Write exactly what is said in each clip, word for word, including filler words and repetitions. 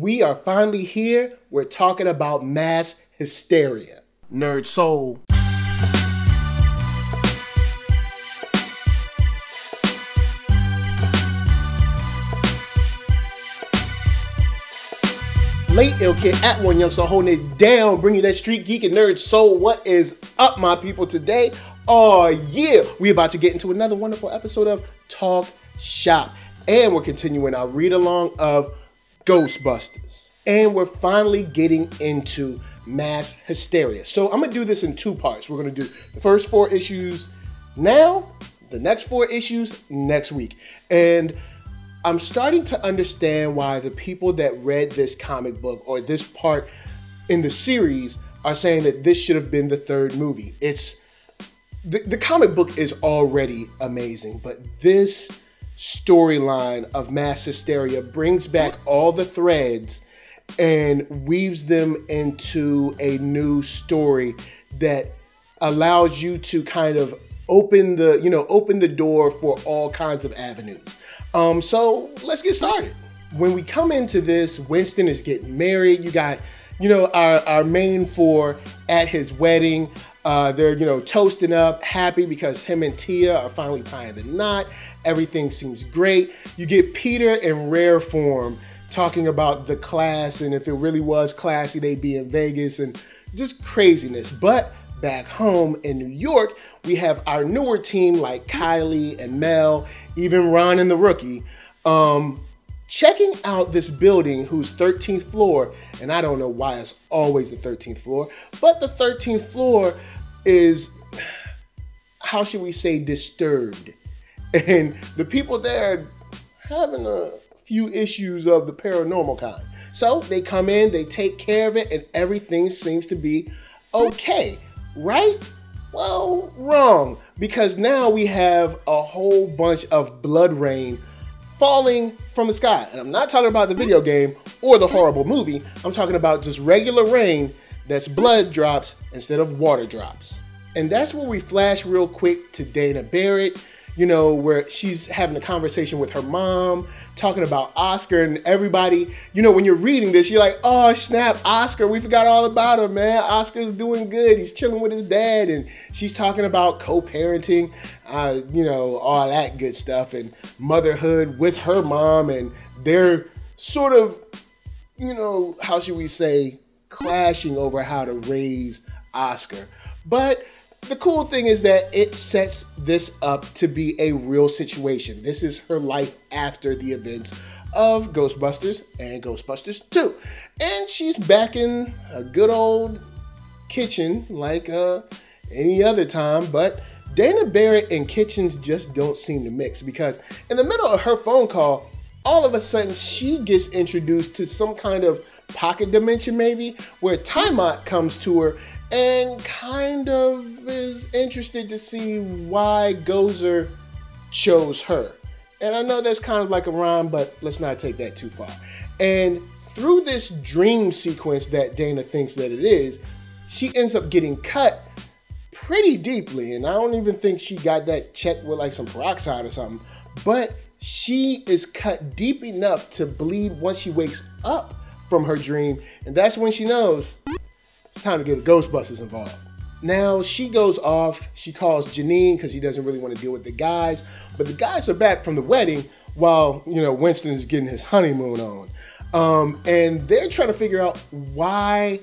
We are finally here. We're talking about Mass Hysteria. Nerd Soul. Late ill kid at one youngster holding it down, bringing that street geek and nerd soul. What is up, my people? Today, oh yeah, we're about to get into another wonderful episode of Talk Shop, and we're continuing our read along of Ghostbusters, and we're finally getting into Mass Hysteria. So I'm gonna do this in two parts. We're gonna do the first four issues now, the next four issues next week, and I'm starting to understand why the people that read this comic book or this part in the series are saying that this should have been the third movie. It's the, the comic book is already amazing, but this storyline of Mass Hysteria brings back all the threads and weaves them into a new story that allows you to kind of open the, you know, open the door for all kinds of avenues. Um, so let's get started. When we come into this, Winston is getting married. You got, you know, our, our main four at his wedding. Uh, they're, you know, toasting up, happy because him and Tia are finally tying the knot. Everything seems great. You get Peter in rare form talking about the class and if it really was classy, they'd be in Vegas and just craziness. But back home in New York, we have our newer team like Kylie and Mel, even Ron and the rookie, um, checking out this building whose thirteenth floor, and I don't know why it's always the thirteenth floor, but the thirteenth floor is, how should we say, disturbed. And the people there are having a few issues of the paranormal kind. So they come in, they take care of it, and everything seems to be okay. Right? Well, wrong, because now we have a whole bunch of blood rain falling from the sky. And I'm not talking about the video game or the horrible movie. I'm talking about just regular rain that's blood drops instead of water drops. And that's where we flash real quick to Dana Barrett, you know, where she's having a conversation with her mom, talking about Oscar and everybody. You know, when you're reading this, you're like, oh, snap, Oscar, we forgot all about him, man. Oscar's doing good. He's chilling with his dad. And she's talking about co-parenting, uh, you know, all that good stuff and motherhood with her mom. And they're sort of, you know, how should we say, clashing over how to raise Oscar. But the cool thing is that it sets this up to be a real situation. This is her life after the events of Ghostbusters and Ghostbusters two. And she's back in a good old kitchen like uh, any other time, but Dana Barrett and kitchens just don't seem to mix, because in the middle of her phone call, all of a sudden she gets introduced to some kind of pocket dimension maybe, where Tiamat comes to her and kind of is interested to see why Gozer chose her. And I know that's kind of like a rhyme, but let's not take that too far. And through this dream sequence that Dana thinks that it is, she ends up getting cut pretty deeply. And I don't even think she got that checked with like some peroxide or something, but she is cut deep enough to bleed once she wakes up from her dream. And that's when she knows it's time to get the Ghostbusters involved. Now she goes off, she calls Janine because she doesn't really want to deal with the guys, but the guys are back from the wedding while, you know, Winston is getting his honeymoon on. Um, and they're trying to figure out why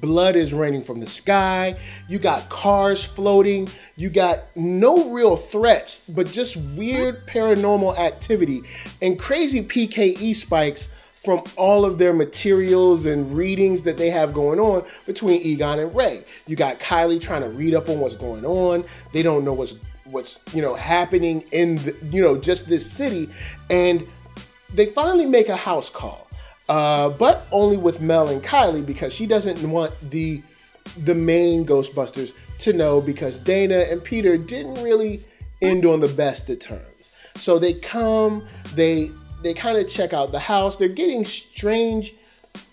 blood is raining from the sky. You got cars floating, you got no real threats, but just weird paranormal activity and crazy P K E spikes from all of their materials and readings that they have going on between Egon and Ray. You got Kylie trying to read up on what's going on. They don't know what's, what's you know, happening in, the, you know, just this city. And they finally make a house call, uh, but only with Mel and Kylie, because she doesn't want the, the main Ghostbusters to know, because Dana and Peter didn't really end on the best of terms. So they come, they, They kind of check out the house. They're getting strange,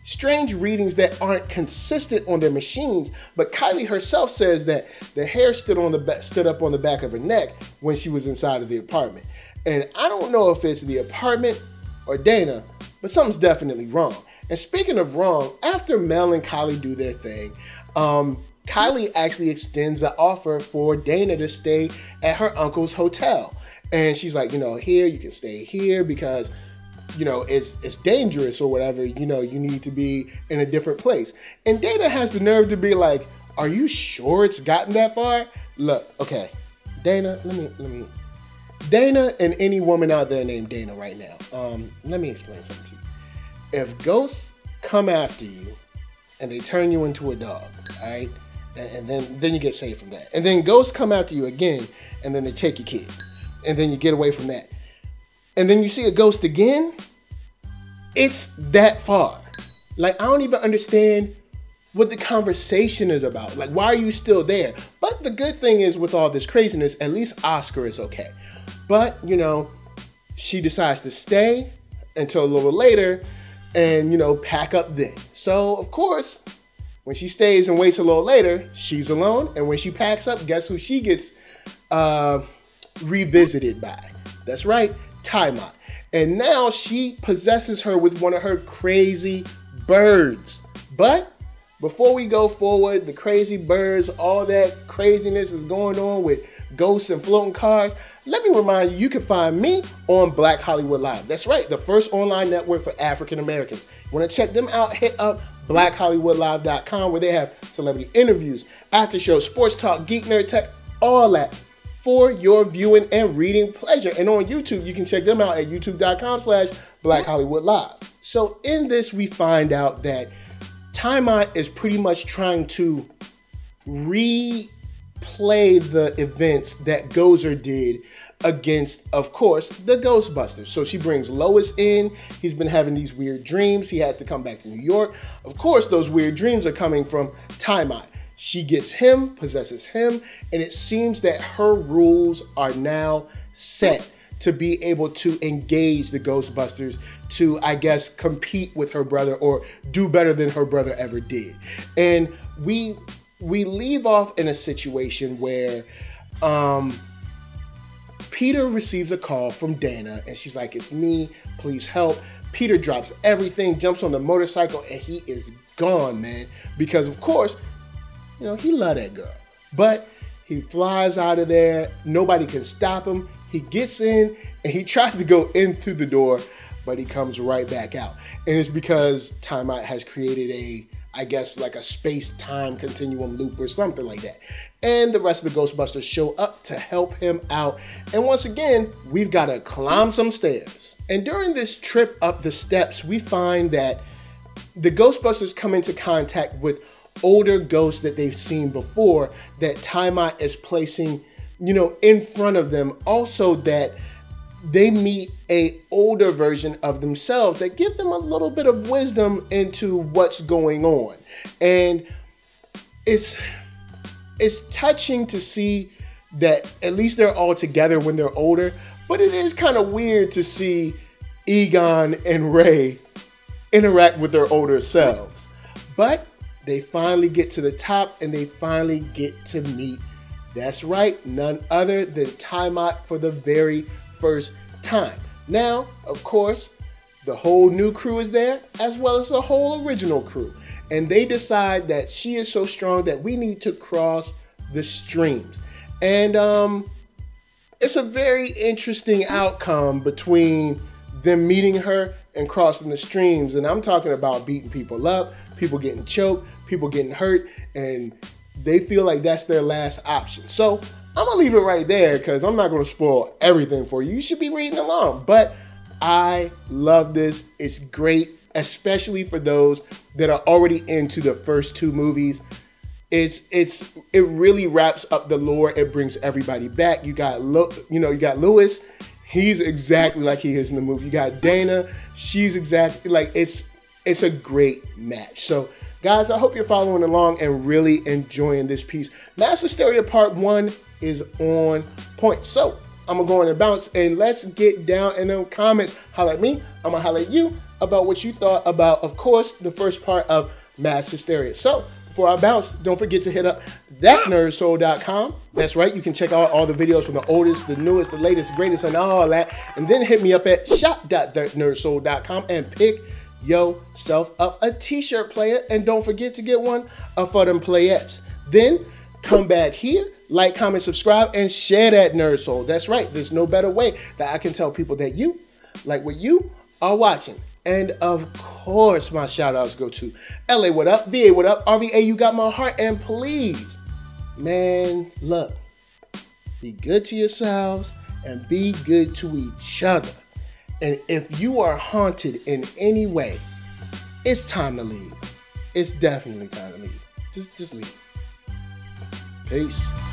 strange readings that aren't consistent on their machines. But Kylie herself says that the hair stood on the back, stood up on the back of her neck when she was inside of the apartment. And I don't know if it's the apartment or Dana, but something's definitely wrong. And speaking of wrong, after Mel and Kylie do their thing, um, Kylie actually extends the offer for Dana to stay at her uncle's hotel. And she's like, you know, here, you can stay here because, you know, it's it's dangerous or whatever. You know, you need to be in a different place. And Dana has the nerve to be like, are you sure it's gotten that far? Look, okay, Dana, let me, let me, Dana and any woman out there named Dana right now, um, let me explain something to you. If ghosts come after you and they turn you into a dog, all right, and, and then, then you get saved from that. And then ghosts come after you again, and then they take your kid. And then you get away from that. And then you see a ghost again, it's that far. Like, I don't even understand what the conversation is about. Like, why are you still there? But the good thing is with all this craziness, at least Oscar is okay. But, you know, she decides to stay until a little later and, you know, pack up then. So, of course, when she stays and waits a little later, she's alone. And when she packs up, guess who she gets uh, revisited by? That's right. Tiamat. And now she possesses her with one of her crazy birds. But before we go forward, the crazy birds, all that craziness is going on with ghosts and floating cars. Let me remind you, you can find me on Black Hollywood Live. That's right, the first online network for African Americans. Want to check them out? Hit up black hollywood live dot com where they have celebrity interviews, after show, sports talk, geek, nerd tech, all that, for your viewing and reading pleasure. And on YouTube, you can check them out at youtube dot com slash black hollywood live. So in this, we find out that Taimot is pretty much trying to replay the events that Gozer did against, of course, the Ghostbusters. So she brings Lewis in. He's been having these weird dreams. He has to come back to New York. Of course, those weird dreams are coming from Taimot. She gets him, possesses him, and it seems that her rules are now set to be able to engage the Ghostbusters to, I guess, compete with her brother or do better than her brother ever did. And we we leave off in a situation where um, Peter receives a call from Dana, and she's like, it's me, please help. Peter drops everything, jumps on the motorcycle, and he is gone, man, because, of course, you know, he loved that girl. But he flies out of there. Nobody can stop him. He gets in and he tries to go in through the door, but he comes right back out. And it's because Tiamat has created a, I guess, like a space-time continuum loop or something like that. And the rest of the Ghostbusters show up to help him out. And once again, we've got to climb some stairs. And during this trip up the steps, we find that the Ghostbusters come into contact with older ghosts that they've seen before that Taimot is placing, you know, in front of them. Also that they meet a older version of themselves that give them a little bit of wisdom into what's going on. And it's, it's touching to see that at least they're all together when they're older, but it is kind of weird to see Egon and Ray interact with their older selves. But they finally get to the top and they finally get to meet, that's right, none other than Tiamat for the very first time. Now, of course, the whole new crew is there as well as the whole original crew. And they decide that she is so strong that we need to cross the streams. And um, it's a very interesting outcome between them meeting her and crossing the streams. And I'm talking about beating people up, people getting choked, people getting hurt, and they feel like that's their last option. So I'm gonna leave it right there because I'm not gonna spoil everything for you. You should be reading along, but I love this. It's great, especially for those that are already into the first two movies. It's it's it really wraps up the lore. It brings everybody back. You got Lo you know you got Lewis. He's exactly like he is in the movie. You got Dana. She's exactly like it's. It's a great match. So, guys, I hope you're following along and really enjoying this piece. Mass Hysteria Part one is on point. So, I'm going to go on and bounce, and let's get down in the comments. Holler at me. I'm going to holler at you about what you thought about, of course, the first part of Mass Hysteria. So, before I bounce, don't forget to hit up that nerd soul dot com. That's right. You can check out all the videos from the oldest, the newest, the latest, greatest, and all that. And then hit me up at shop dot that nerd soul dot com and pick yourself up a t-shirt player, and don't forget to get one for them playettes. Then come back here, like, comment, subscribe, and share That Nerd Soul. That's right, there's no better way that I can tell people that you like what you are watching. And of course, my shout outs go to L A What Up, V A What Up, R V A You Got My Heart, and please, man, look, be good to yourselves and be good to each other. And if you are haunted in any way, it's time to leave. It's definitely time to leave. Just, just leave. Peace.